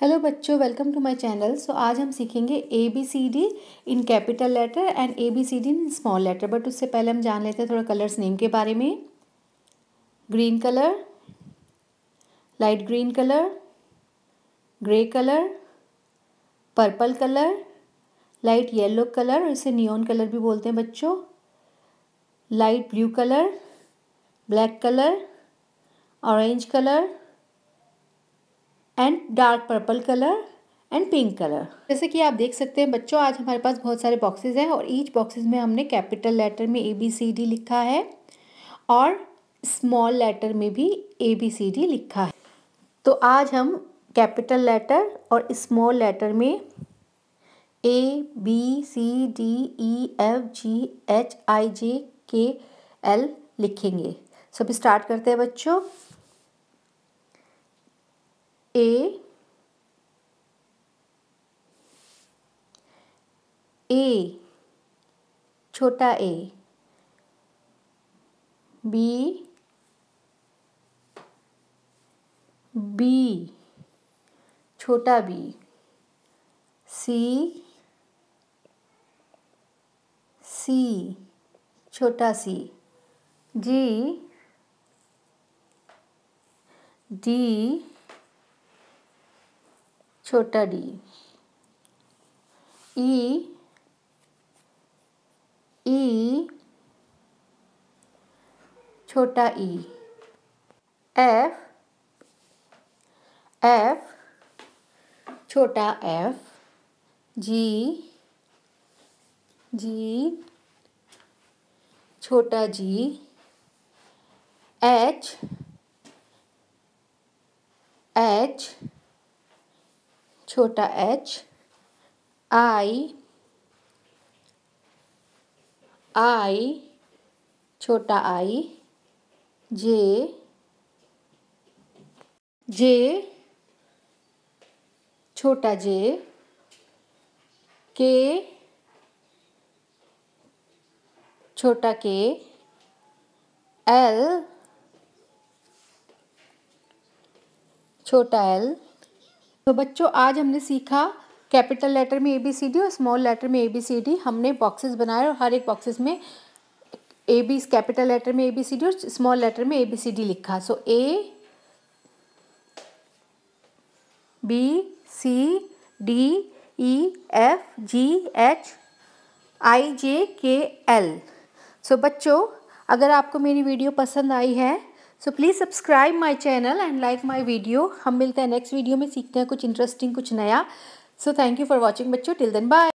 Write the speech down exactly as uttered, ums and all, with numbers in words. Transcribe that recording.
Hello बच्चों, welcome to my channel. So आज हम सीखेंगे A B C D in capital letter and A B C D in small letter. But उससे पहले हम जान लेते हैं थोड़ा कलर्स नेम के बारे में। Green colour, light green colour, grey colour, purple colour, light yellow colour और इसे नियॉन कलर भी बोलते हैं बच्चों। Light blue colour, black colour, orange colour and dark purple colour and pink colour. जैसे कि आप देख सकते हैं बच्चों, आज हमारे पास बहुत सारे बॉक्सेस हैं और ईच बॉक्सेस में हमने कैपिटल लेटर में ए बी सी डी लिखा है और स्मॉल लेटर में भी ए बी सी डी लिखा है। तो आज हम कैपिटल लेटर और स्मॉल लेटर में A B C D E F G H I J K L लिखेंगे। सब स्टार्ट करते हैं बच्चों। A A छोटा a, B B छोटा b, C C छोटा c, G D छोटा डी, ई ई छोटा ई, एफ एफ छोटा एफ, जी जी छोटा जी, एच एच छोटा h, i i छोटा i, j j छोटा j, k छोटा k, l छोटा l। तो बच्चों, आज हमने सीखा कैपिटल लेटर में ए बी सी डी और स्मॉल लेटर में ए बी सी डी। हमने बॉक्सेस बनाए और हर एक बॉक्सेस में ए बी कैपिटल लेटर में ए बी सी डी और स्मॉल लेटर में ए बी सी डी लिखा। So A B C D E F G H I J K L. सो बच्चों, अगर आपको मेरी वीडियो पसंद आई है so please subscribe my channel and like my video. हम मिलते हैं नेक्स्ट वीडियो में, सीखते हैं कुछ इंटरेस्टिंग, कुछ नया। So thank you for watching बच्चों, टिल देन बाय।